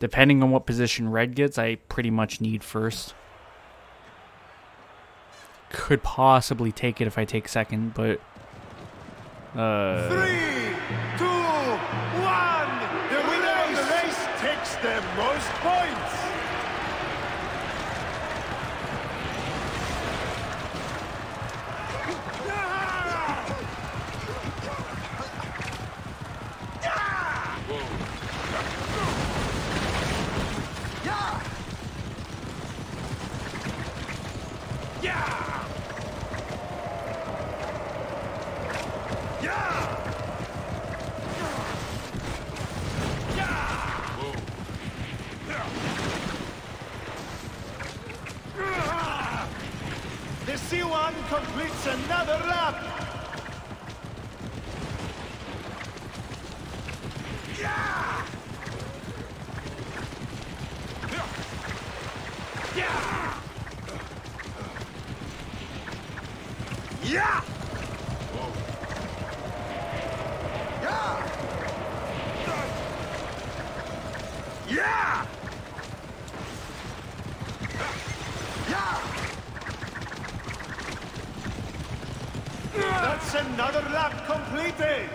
Depending on what position red gets, I pretty much need first. Could possibly take it if I take second, but... 3, 2, 1! The winner of the race takes the most points! C1 completes another lap. Yeah! Yeah! Yeah! Yeah! Yeah! That's another lap completed!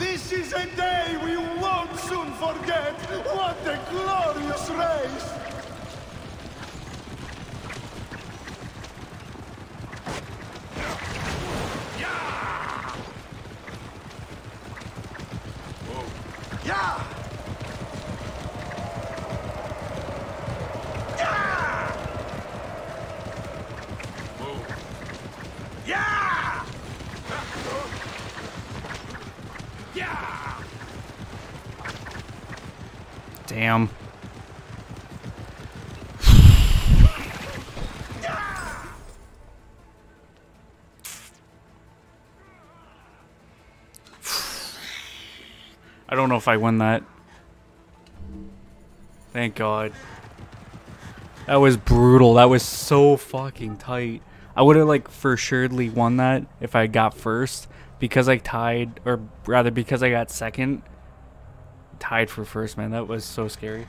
This is a day we won't soon forget! What a glorious race! Yeah! Yeah! Damn. I don't know if I won that. Thank God. That was brutal. That was so fucking tight. I would have like for surely won that if I got first, because I tied, or rather because I got second. Tied for first, man. That was so scary.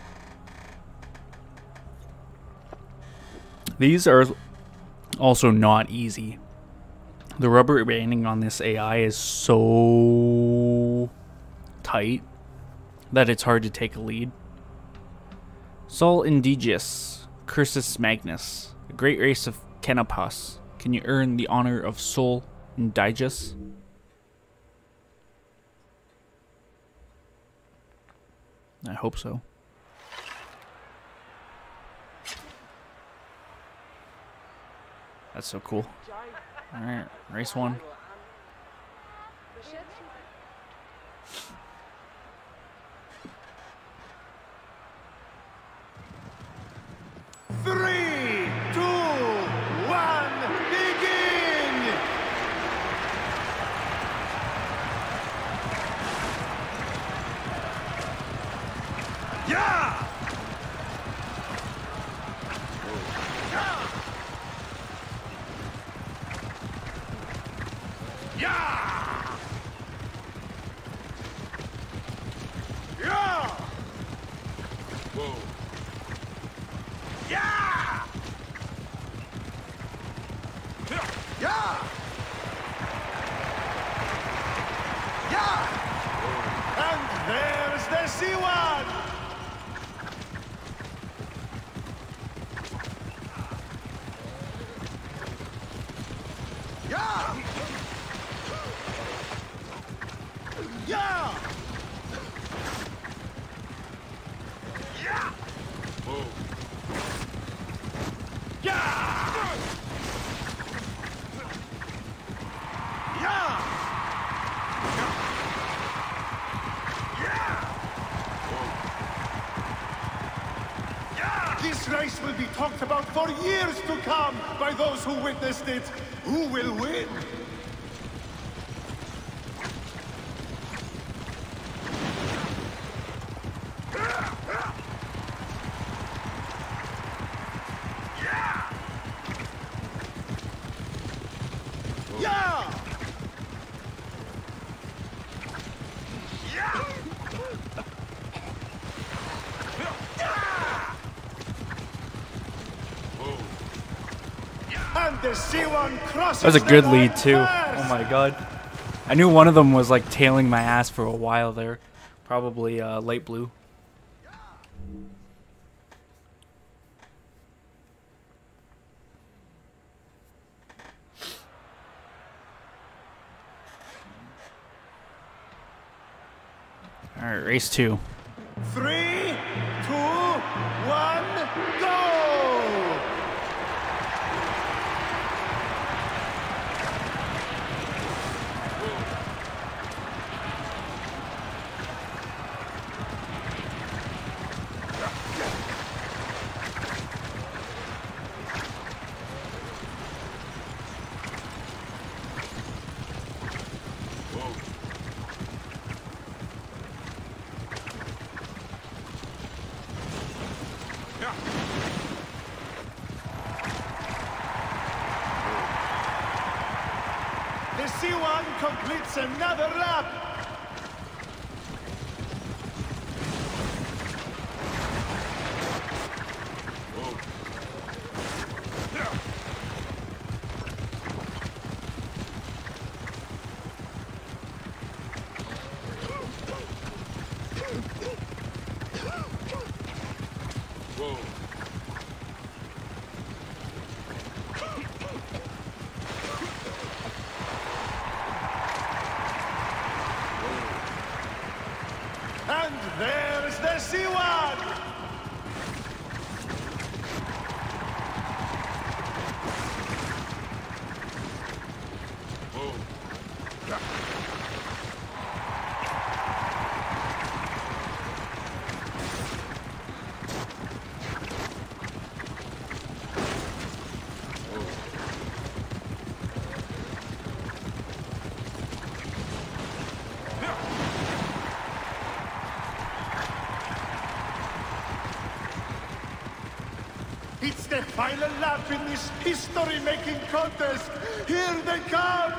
These are also not easy. The rubber banding on this AI is so tight that it's hard to take a lead. Sol Indigius Cursus Magnus, a great race of Kenopas. Can you earn the honor of Sol Indigius? I hope so. That's so cool. Alright, race one. Yeah! case will be talked about for years to come by those who witnessed it. Who will win? That was a good lead too. Oh my god. I knew one of them was like tailing my ass for a while there. Probably light blue. Alright, race 2. 3, 2, 1, go! Another lap. It's the final lap in this history-making contest. Here they come!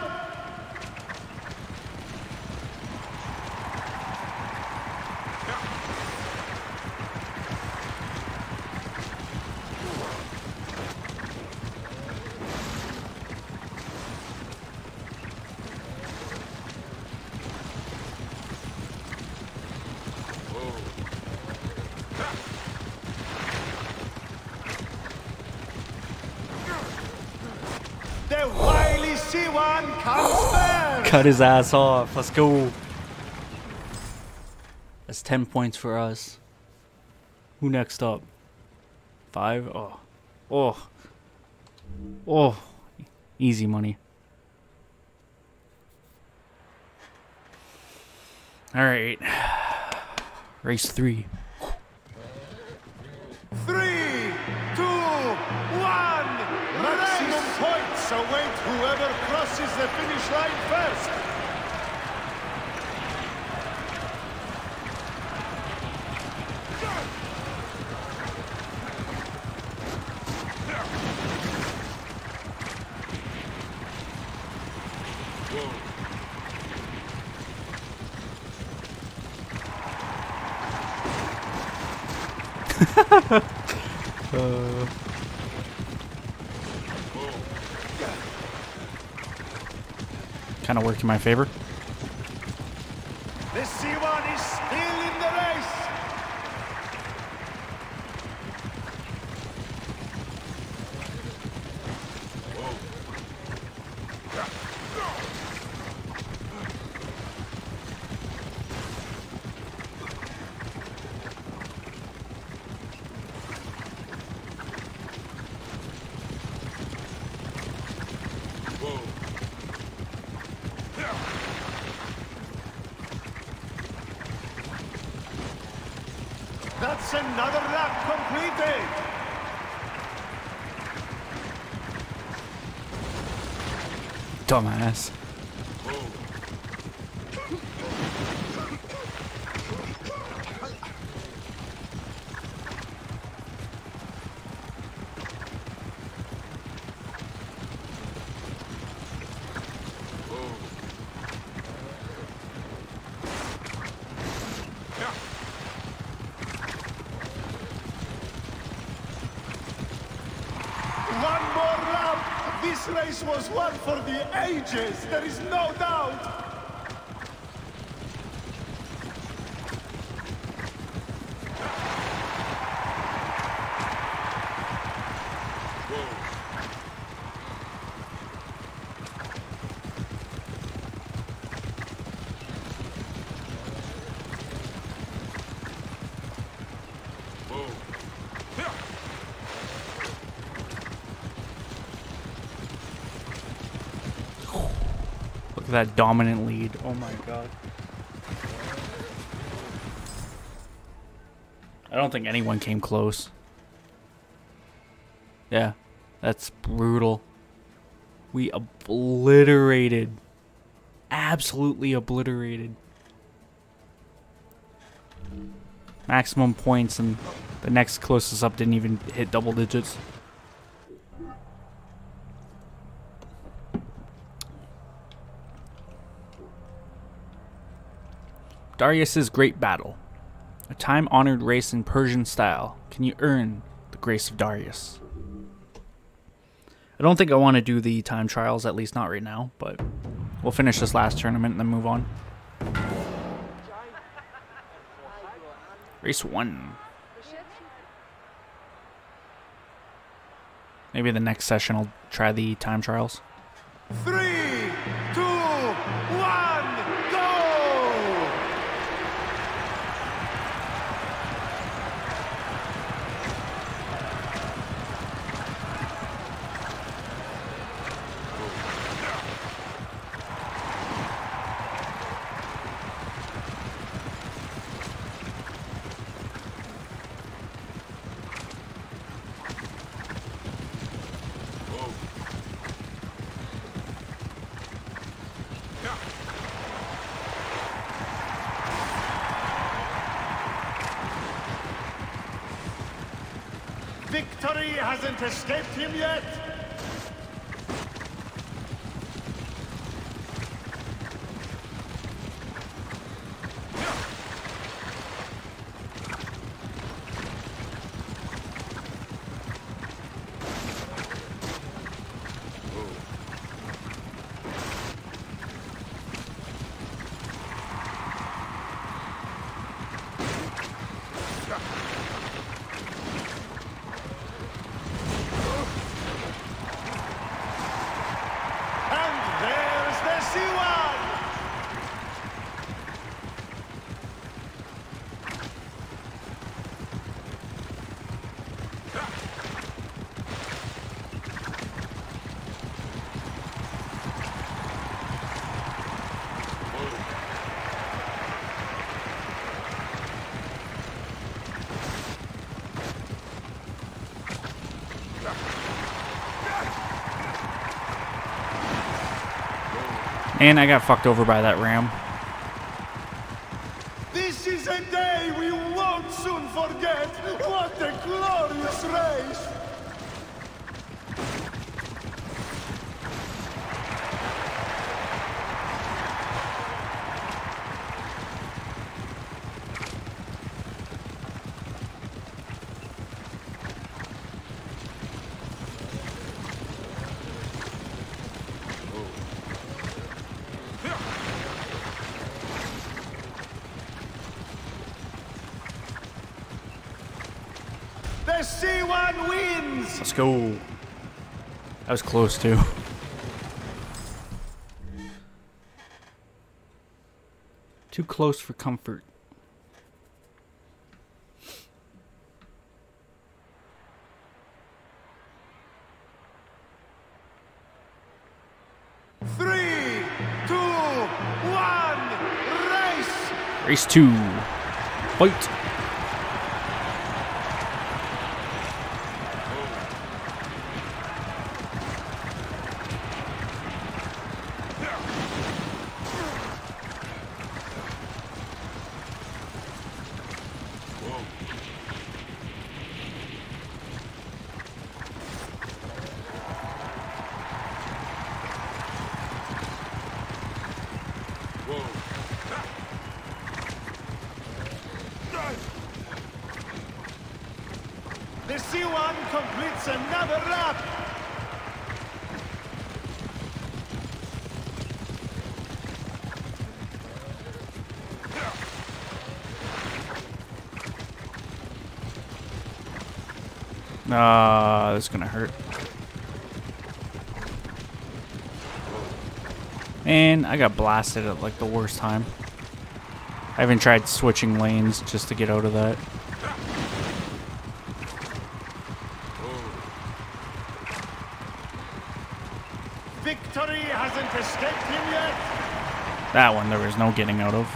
Cut his ass off. Let's go. That's 10 points for us. Who next up? 5? Oh. Oh. Oh. Easy money. Alright. Race 3. 3, 2, 1. Maximum points await whoever crosses the finish line first. Kind of worked in my favor. The C1 is still in the race. Another lap completed. dumbass. This was one for the ages, there is no doubt! That dominant lead. Oh my god. I don't think anyone came close. Yeah, that's brutal. We obliterated. Absolutely obliterated. Maximum points, and the next closest up didn't even hit double digits. Darius's Great Battle, a time-honored race in Persian style. Can you earn the grace of Darius? I don't think I want to do the time trials, at least not right now, but we'll finish this last tournament and then move on. Race 1. Maybe the next session I'll try the time trials. 3, 2, 1, go! Victory hasn't escaped him yet! And I got fucked over by that ram. This is a day we won't soon forget. What a glorious race! C1 wins. Let's go. That was close too. Too close for comfort. Three, two, one, race. Race 2. Fight. C1 completes another lap. Ah, that's gonna hurt. And I got blasted at like the worst time. I even tried switching lanes just to get out of that. Victory hasn't escaped him yet. That one there was no getting out of.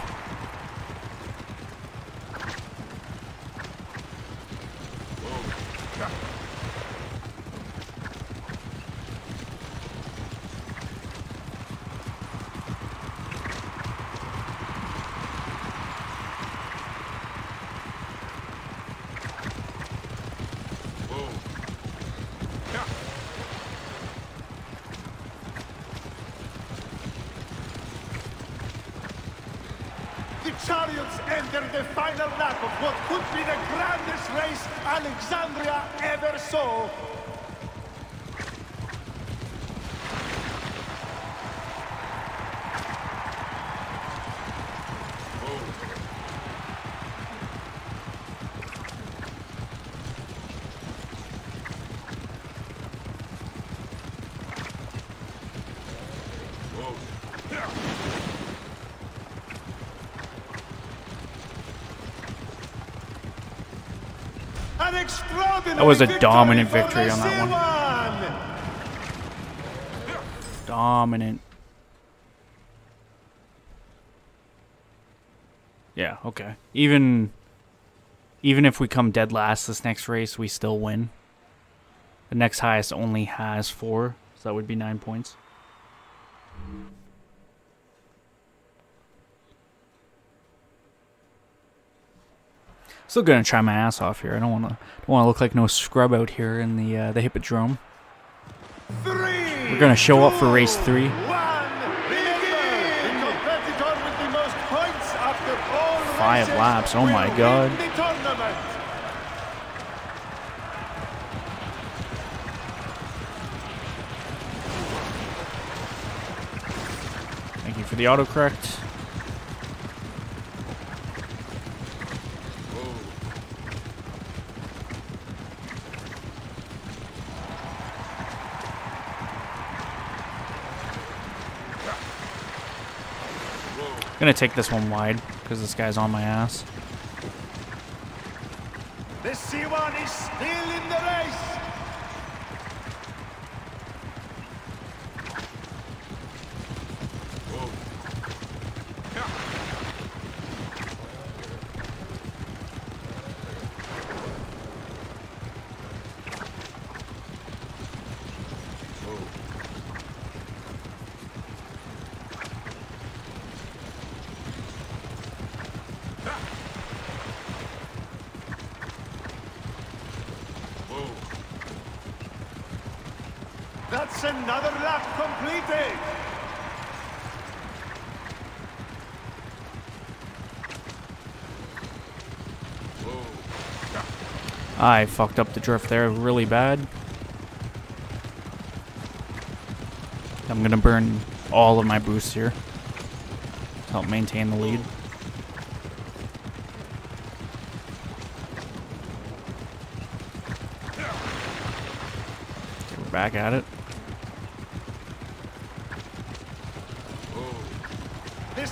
Chariots enter the final lap of what could be the grandest race Alexandria ever saw. That was a dominant victory on that one. Dominant. Yeah, okay. Even if we come dead last this next race, we still win. The next highest only has 4, so that would be 9 points. Still gonna try my ass off here. I don't wanna look like no scrub out here in the hippodrome. We're gonna show up for race 3. One, 5 laps. Oh my god. Thank you for the autocorrect. Gonna take this one wide because this guy's on my ass. The C1 is still in the race. That's another lap completed. I fucked up the drift there really bad. I'm gonna burn all of my boosts here to help maintain the lead. We're back at it.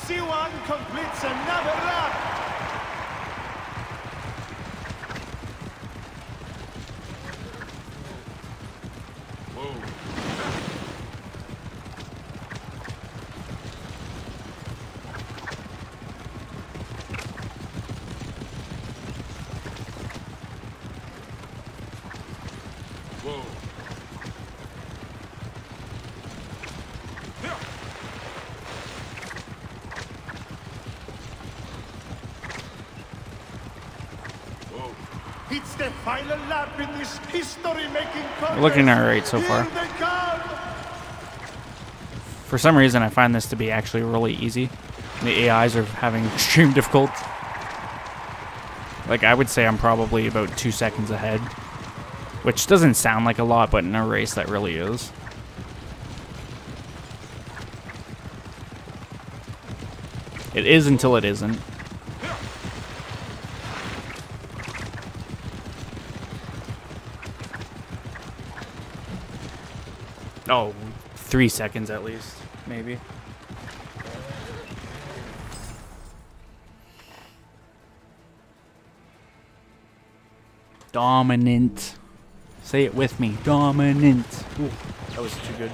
C1 completes another lap. It's the final lap in this history-making contest. We're looking all right so far. For some reason, I find this to be actually really easy. The AIs are having extreme difficulty. Like, I would say I'm probably about 2 seconds ahead Which doesn't sound like a lot, but in a race that really is. It is until it isn't. Oh, 3 seconds at least, maybe. Dominant. Say it with me. Dominant. Ooh, that was too good.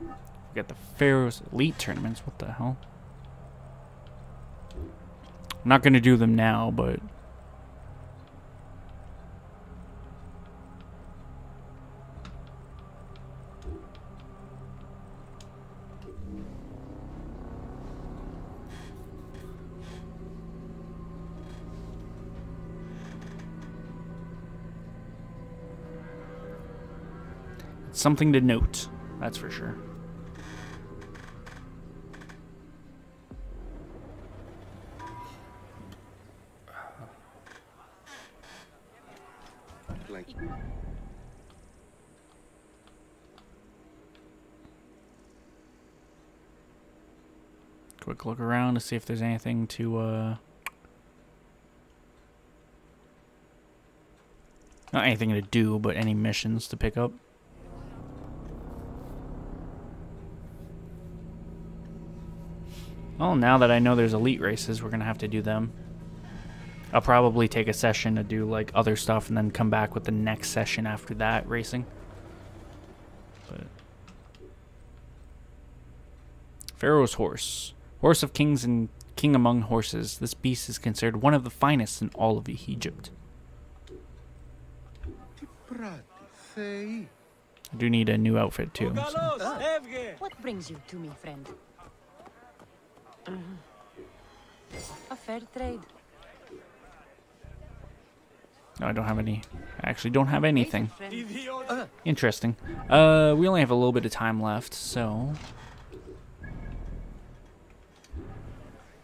We got the Pharaoh's elite tournaments. What the hell? I'm not going to do them now, but... it's something to note, that's for sure. Quick look around to see if there's anything to not anything to do, but any missions to pick up. Well, now that I know there's elite races, we're gonna have to do them. I'll probably take a session to do like other stuff and then come back with the next session after that racing. But Pharaoh's horse. Horse of kings and king among horses. This beast is considered one of the finest in all of Egypt. I do need a new outfit too. So. What brings you to me, friend? A fair trade. No, I don't have any. I actually don't have anything. Interesting. We only have a little bit of time left, so...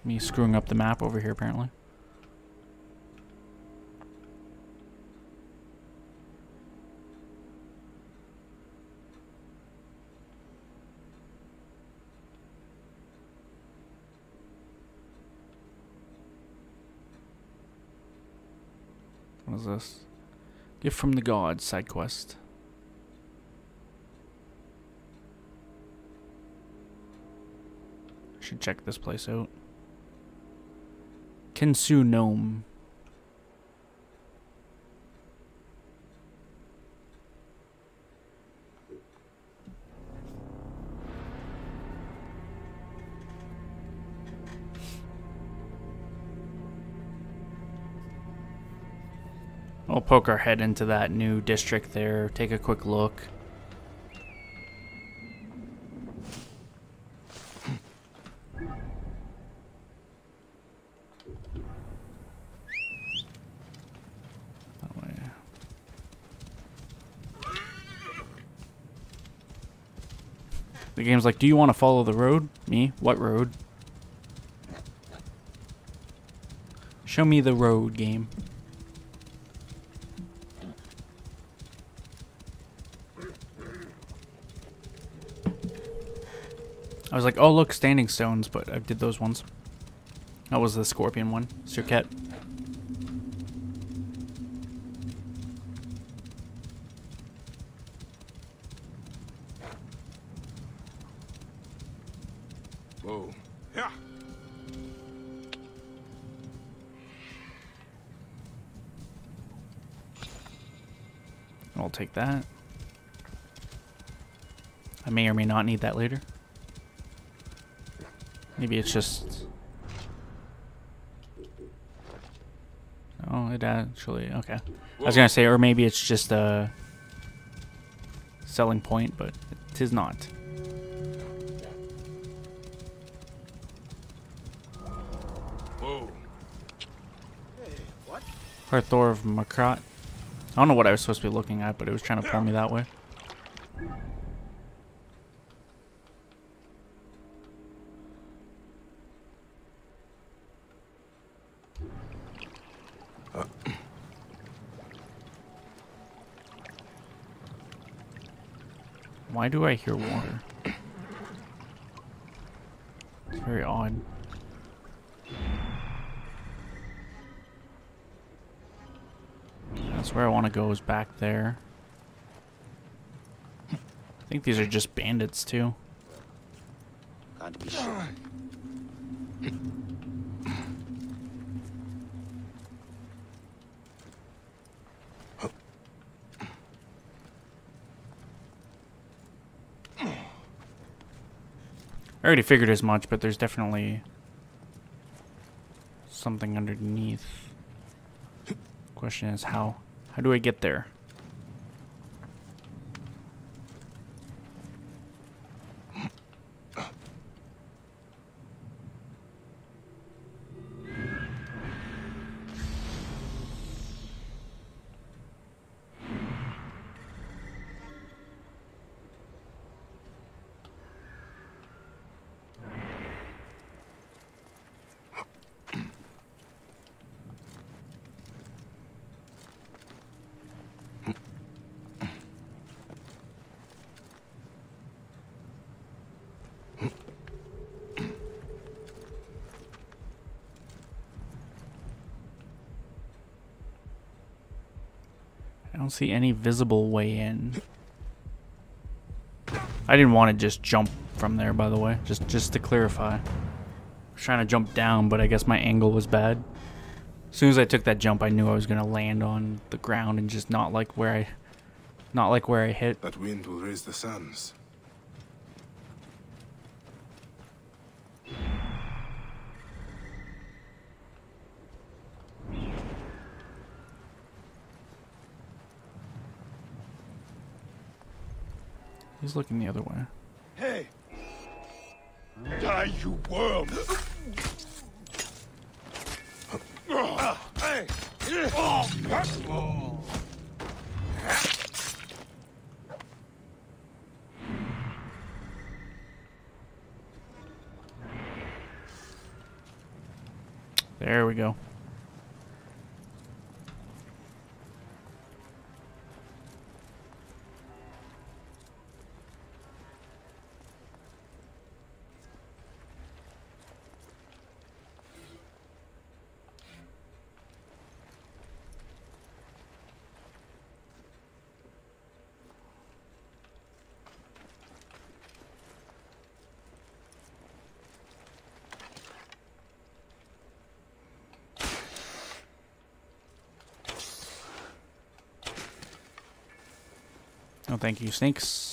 me screwing up the map over here, apparently. What is this? Gift from the gods, side quest. I should check this place out. Kinsu Gnome. We'll poke our head into that new district there, take a quick look. The game's like, do you want to follow the road? Me? What road? Show me the road, game. I was like, oh look, standing stones, but I did those ones. That was the scorpion one. Sir Ket. I'll take that. I may or may not need that later. Maybe it's just... oh, it actually... okay. I was gonna say, or maybe it's just a selling point, but it is not. Whoa. Hey, what? Part Thor of Makrat. I don't know what I was supposed to be looking at, but it was trying to pull me that way. Why do I hear water? It's very odd. That's where I want to go, is back there. I think these are just bandits too. Can't be sure. I already figured as much, but there's definitely something underneath. Question is how? How do I get there? I don't see any visible way in. I didn't want to just jump from there, by the way. Just to clarify. I was trying to jump down, but I guess my angle was bad. As soon as I took that jump, I knew I was going to land on the ground and just not like where I hit. That wind will raise the sands. He's looking the other way. Hey! Die, you worm! There we go. No, thank you, snakes.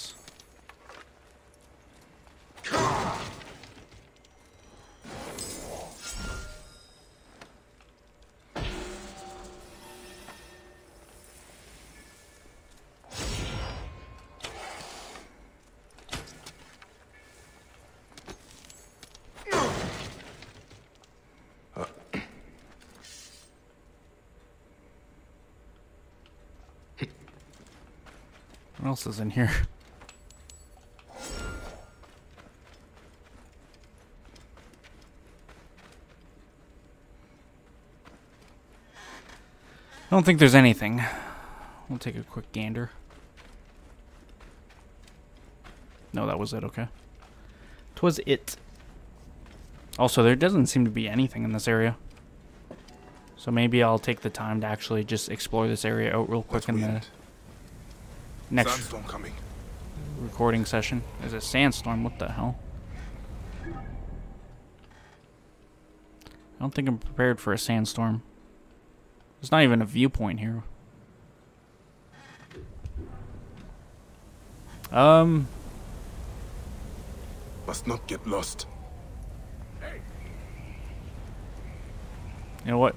What else is in here? I don't think there's anything. We'll take a quick gander. No, that was it, okay. 'Twas it. Also, there doesn't seem to be anything in this area. So maybe I'll take the time to actually just explore this area out real quick in the next recording session. There's a sandstorm, what the hell? I don't think I'm prepared for a sandstorm. There's not even a viewpoint here. Must not get lost. You know what?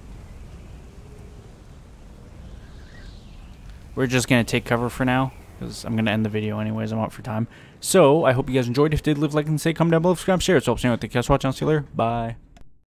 We're just gonna take cover for now, because I'm going to end the video anyways. I'm out for time. So, I hope you guys enjoyed. If you did, leave a like and say, comment down below, subscribe, share. It's helps me out. Thank you guys for watching. I'll see you later. Bye.